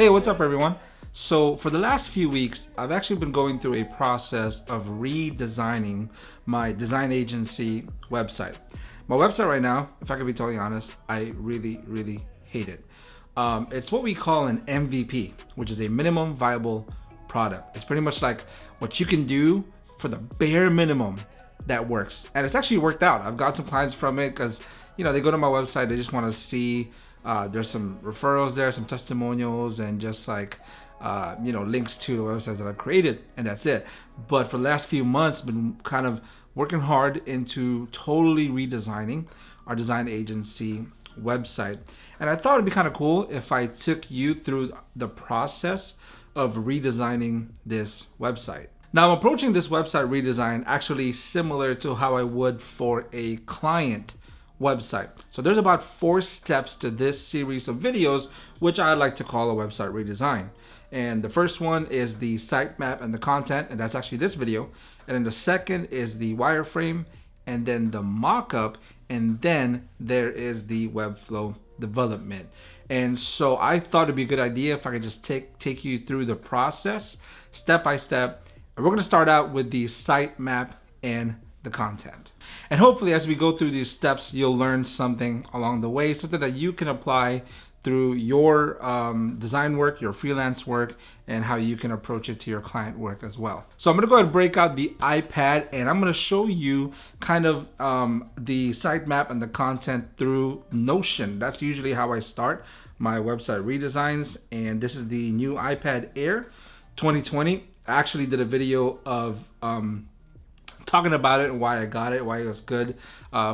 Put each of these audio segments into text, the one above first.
Hey, what's up everyone? So for the last few weeks, I've actually been going through a process of redesigning my design agency website. My website right now, if I could be totally honest, I really hate it. It's what we call an MVP, which is a minimum viable product. It's pretty much like what you can do for the bare minimum that works. And it's actually worked out. I've got some clients from it because, you know, they go to my website, they just want to see, there's some referrals there, some testimonials, and just like, you know, links to the websites that I've created, and that's it. But for the last few months, been kind of working hard into totally redesigning our design agency website. And I thought it'd be kind of cool if I took you through the process of redesigning this website. Now, I'm approaching this website redesign actually similar to how I would for a client website. So there's about 4 steps to this series of videos, which I like to call a website redesign. And the first one is the sitemap and the content, and that's actually this video. And then the second is the wireframe, and then the mockup, and then there is the Webflow development. And so I thought it'd be a good idea if I could just take you through the process step by step. And we're gonna start out with the sitemap and the content. And hopefully as we go through these steps, you'll learn something along the way, something that you can apply through your design work, your freelance work, and how you can approach it to your client work as well. So I'm gonna go ahead and break out the iPad, and I'm gonna show you kind of the sitemap and the content through Notion. That's usually how I start my website redesigns, and this is the new iPad Air 2020. I actually did a video of talking about it and why I got it, why it was good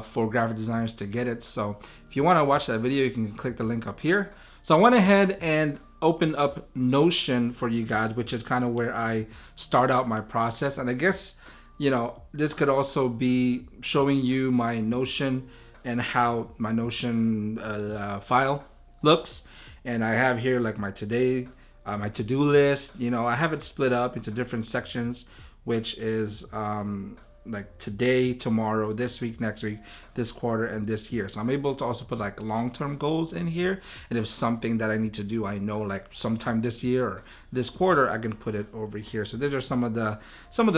for graphic designers to get it. So if you want to watch that video, you can click the link up here. So I went ahead and opened up Notion for you guys, which is kind of where I start out my process. And I guess, you know, this could also be showing you my Notion and how my Notion file looks. And I have here like my today, my to-do list. You know, I have it split up into different sections, which is like today, tomorrow, this week, next week, this quarter, and this year. So I'm able to also put like long-term goals in here. And if something that I need to do, I know like sometime this year or this quarter, I can put it over here. So these are some of the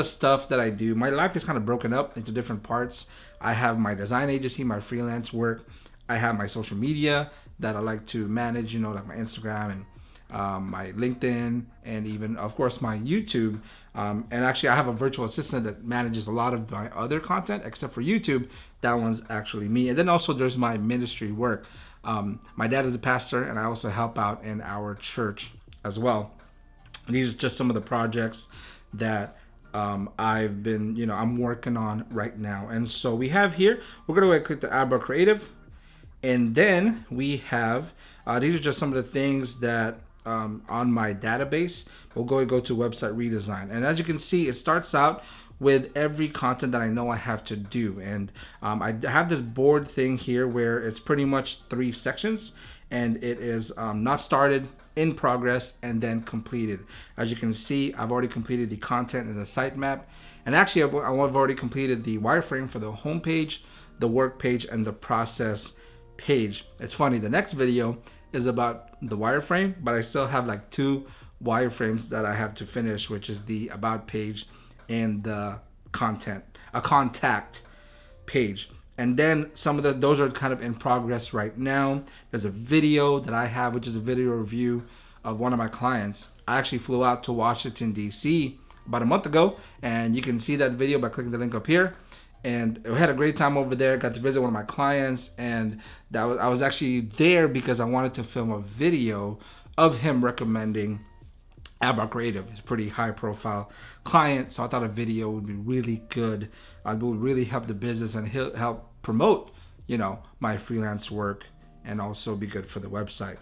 stuff that I do. My life is kind of broken up into different parts. I have my design agency, my freelance work. I have my social media that I like to manage, you know, like my Instagram and my LinkedIn, and even of course my YouTube, and actually I have a virtual assistant that manages a lot of my other content except for YouTube. That one's actually me. And then also there's my ministry work. My dad is a pastor, and I also help out in our church as well. And these are just some of the projects that I've been, you know, I'm working on right now. And so we have here, we're gonna go ahead and click the Abrot Creative, and then we have these are just some of the things that on my database. We'll go to website redesign, and as you can see, it starts out with every content that I know I have to do. And I have this board thing here where it's pretty much 3 sections, and it is not started, in progress, and then completed. As you can see, I've already completed the content and the sitemap, and actually I've already completed the wireframe for the homepage, the work page, and the process page. It's funny, the next video is about the wireframe, but I still have like 2 wireframes that I have to finish, which is the about page and the content, a contact page. And then some of those are kind of in progress right now. There's a video that I have, which is a video review of one of my clients. I actually flew out to Washington, DC about a month ago, and you can see that video by clicking the link up here. And I had a great time over there, got to visit one of my clients, and that was, I was actually there because I wanted to film a video of him recommending Abrot Creative. He's a pretty high profile client, so I thought a video would be really good. It would really help the business and help promote, you know, my freelance work, and also be good for the website.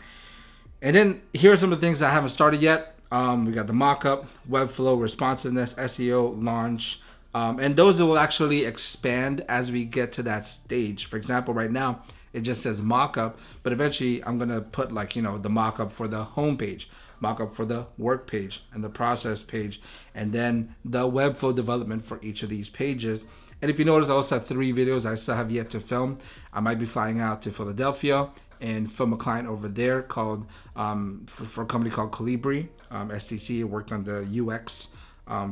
And then here are some of the things that I haven't started yet. We got the mockup, Webflow, responsiveness, SEO, launch. And those will actually expand as we get to that stage. For example, right now, it just says mock-up, but eventually I'm gonna put like, you know, the mock-up for the homepage, mock-up for the work page, and the process page, and then the Webflow development for each of these pages. And if you notice, I also have 3 videos I still have yet to film. I might be flying out to Philadelphia and film a client over there called for a company called Calibri, STC. Worked on the UX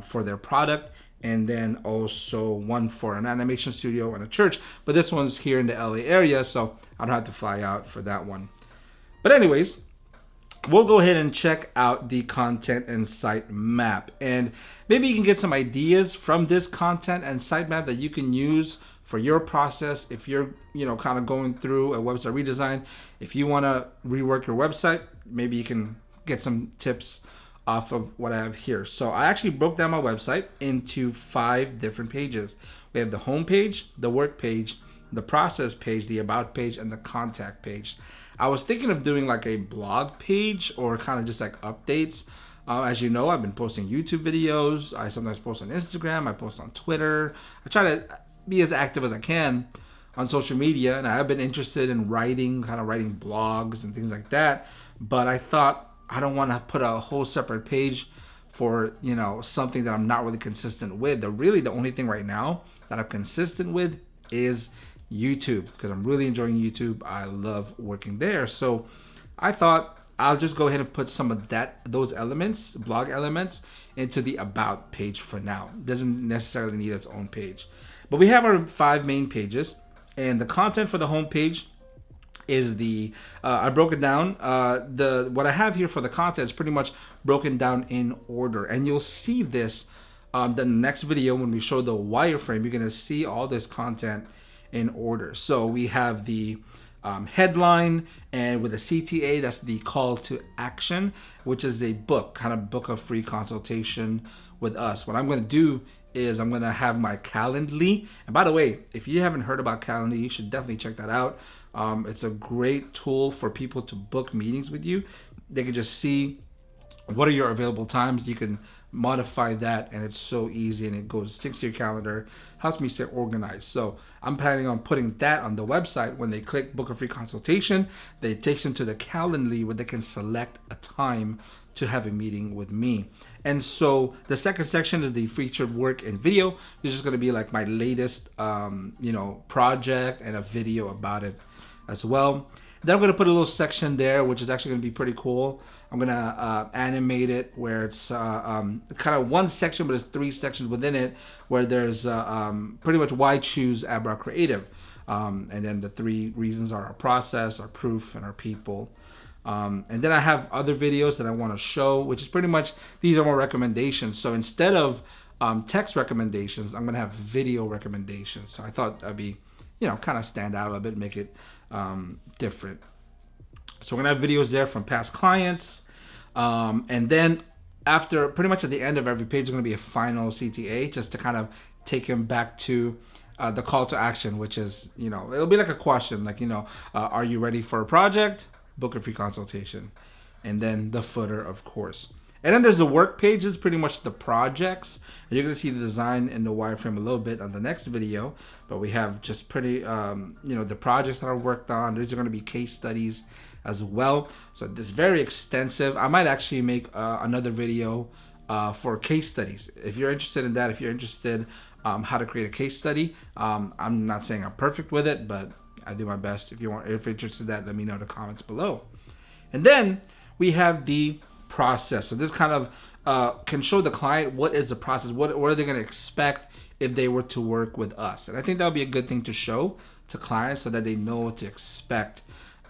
for their product, and then also one for an animation studio and a church. But this one's here in the LA area, so I don't have to fly out for that one. But anyways, we'll go ahead and check out the content and sitemap. And maybe you can get some ideas from this content and sitemap that you can use for your process. If you're, you know, kind of going through a website redesign, if you want to rework your website, maybe you can get some tips off of what I have here. So I actually broke down my website into 5 different pages. We have the home page, the work page, the process page, the about page, and the contact page. I was thinking of doing like a blog page or kind of just like updates. As you know, I've been posting YouTube videos. I sometimes post on Instagram. I post on Twitter. I try to be as active as I can on social media. And I have been interested in writing, kind of writing blogs and things like that. But I thought I don't want to put a whole separate page for, you know, something that I'm not really consistent with. Really the only thing right now that I'm consistent with is YouTube, because I'm really enjoying YouTube. I love working there. So I thought I'll just go ahead and put some of those elements, blog elements, into the about page for now. It doesn't necessarily need its own page. But we have our 5 main pages, and the content for the home page is the I broke it down. What I have here for the content is pretty much broken down in order, and you'll see this the next video when we show the wireframe. You're gonna see all this content in order. So we have the headline, and with a CTA, that's the call to action, which is a book, kind of book a free consultation with us. What I'm gonna do is I'm gonna have my Calendly. And by the way, if you haven't heard about Calendly, you should definitely check that out. It's a great tool for people to book meetings with you. They can just see what are your available times. You can modify that, and it's so easy, and it goes syncs to your calendar, helps me stay organized. So I'm planning on putting that on the website. When they click book a free consultation, it takes them to the Calendly where they can select a time to have a meeting with me. And so the second section is the featured work and video. This is going to be like my latest you know, project, and a video about it as well. Then I'm going to put a little section there, which is actually going to be pretty cool. I'm going to animate it where it's kind of one section, but it's 3 sections within it, where there's pretty much why choose Abrot Creative. And then the 3 reasons are our process, our proof, and our people. And then I have other videos that I want to show, which is pretty much, these are my recommendations. So instead of text recommendations, I'm going to have video recommendations. So I thought that'd be, you know, kind of stand out a little bit, make it different. So we're gonna have videos there from past clients, and then after, pretty much at the end of every page, is gonna be a final CTA, just to kind of take him back to the call to action, which is, you know, it'll be like a question, like, you know, are you ready for a project? Book a free consultation. And then the footer, of course. And then there's the work pages, pretty much the projects. And you're gonna see the design and the wireframe a little bit on the next video, but we have just pretty, you know, the projects that I worked on. These are gonna be case studies as well. So this is very extensive. I might actually make another video for case studies. If you're interested in that, if you're interested how to create a case study, I'm not saying I'm perfect with it, but I do my best. If you want, if you're interested in that, let me know in the comments below. And then we have the process. So this kind of can show the client what is the process, what are they going to expect if they were to work with us. And I think that would be a good thing to show to clients so that they know what to expect.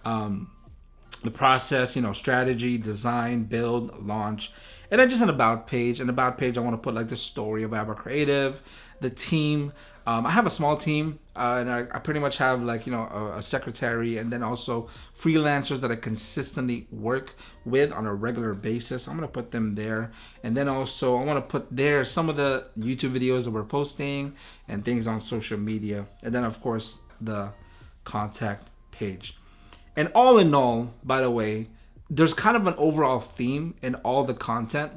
The process, you know, strategy, design, build, launch, and then just an about page. An about page, I want to put like the story of Abrot Creative, the team. I have a small team, and I pretty much have like, you know, a secretary, and then also freelancers that I consistently work with on a regular basis. I'm gonna put them there, and then also I want to put there some of the YouTube videos that we're posting and things on social media, and then of course the contact page. And all in all, by the way, there's kind of an overall theme in all the content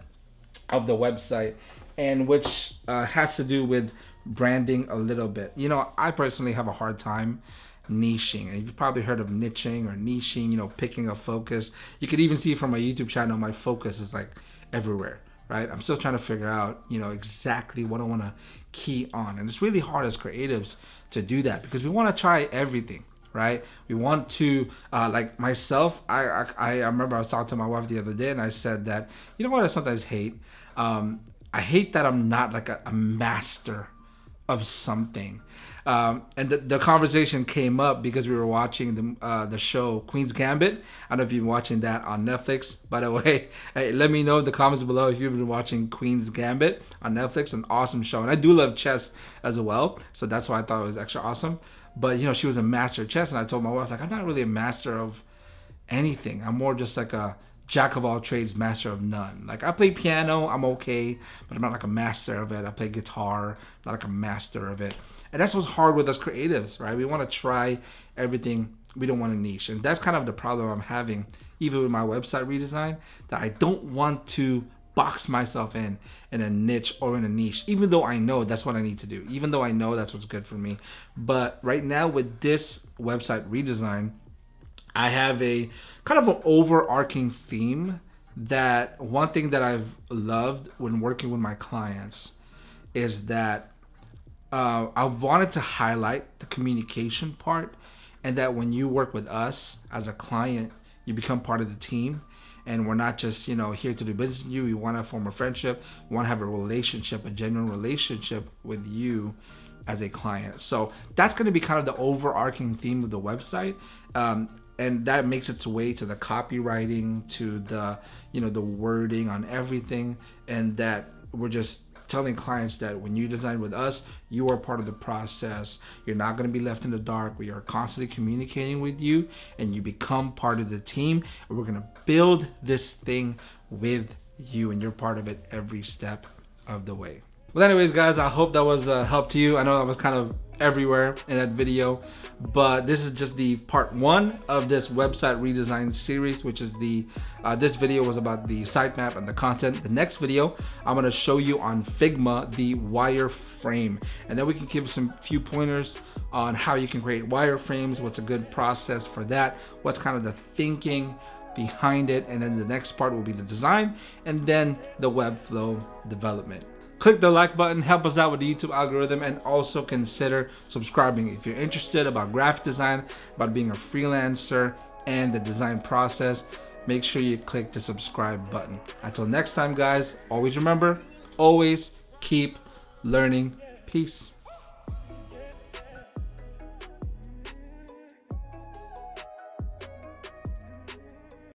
of the website, and which has to do with branding a little bit. You know, I personally have a hard time niching, and you've probably heard of niching or niching, you know, picking a focus. You could even see from my YouTube channel, my focus is like everywhere, right? I'm still trying to figure out, you know, exactly what I want to key on. And it's really hard as creatives to do that because we want to try everything. right? We want to, like myself, I remember I was talking to my wife the other day and I said that, you know what I sometimes hate? I hate that I'm not like a master of something. And the conversation came up because we were watching the show Queen's Gambit. I don't know if you've been watching that on Netflix. By the way, hey, let me know in the comments below if you've been watching Queen's Gambit on Netflix. An awesome show. And I do love chess as well. So that's why I thought it was extra awesome. But, you know, she was a master of chess. And I told my wife, like, I'm not really a master of anything. I'm more just like a jack of all trades, master of none. Like, I play piano. I'm okay. But I'm not like a master of it. I play guitar. I'm not like a master of it. And that's what's hard with us creatives, right? We want to try everything. We don't want to niche. And that's kind of the problem I'm having, even with my website redesign, that I don't want to box myself in a niche or in a niche, even though I know that's what I need to do, even though I know that's what's good for me. But right now with this website redesign, I have a kind of an overarching theme that one thing that I've loved when working with my clients is that I wanted to highlight the communication part, and that when you work with us as a client, you become part of the team, and we're not just, you know, here to do business with you. We want to form a friendship. We want to have a relationship, a genuine relationship with you as a client. So that's going to be kind of the overarching theme of the website. And that makes its way to the copywriting, to the, you know, the wording on everything. And that we're just telling clients that when you design with us, you are part of the process. You're not going to be left in the dark. We are constantly communicating with you, and you become part of the team. And we're going to build this thing with you, and you're part of it every step of the way. Well, anyways, guys, I hope that was a help to you. I know I was kind of everywhere in that video, but this is just the part 1 of this website redesign series, which is the this video was about the sitemap and the content. The next video I'm going to show you on Figma the wireframe, and then we can give some few pointers on how you can create wireframes, what's a good process for that, what's kind of the thinking behind it, and then the next part will be the design and then the Webflow development. Click the like button, help us out with the YouTube algorithm, and also consider subscribing if you're interested about graphic design, about being a freelancer, and the design process. Make sure you click the subscribe button. Until next time, guys, always remember, always keep learning. Peace.